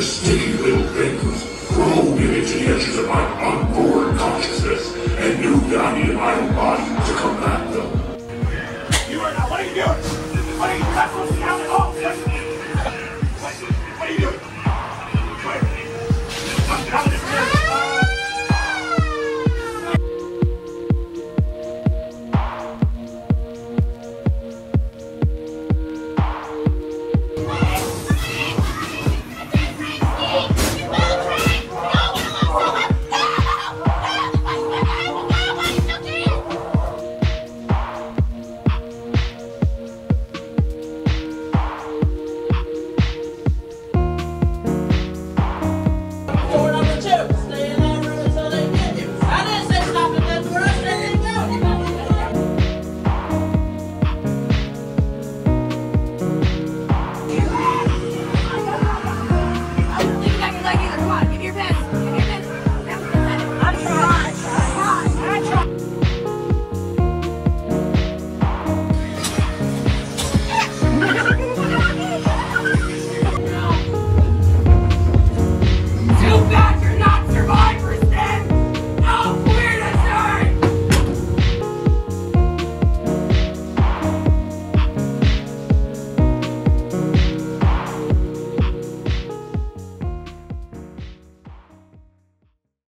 their sticky little fingers probed into the edges of my unborn consciousness and knew that I needed my own body to come back.